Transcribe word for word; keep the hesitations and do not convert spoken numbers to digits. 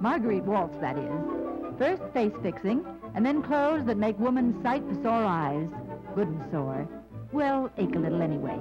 Marguerite Waltz, that is. First face-fixing, and then clothes that make woman's sight for sore eyes. Good and sore. Well, ache a little anyway.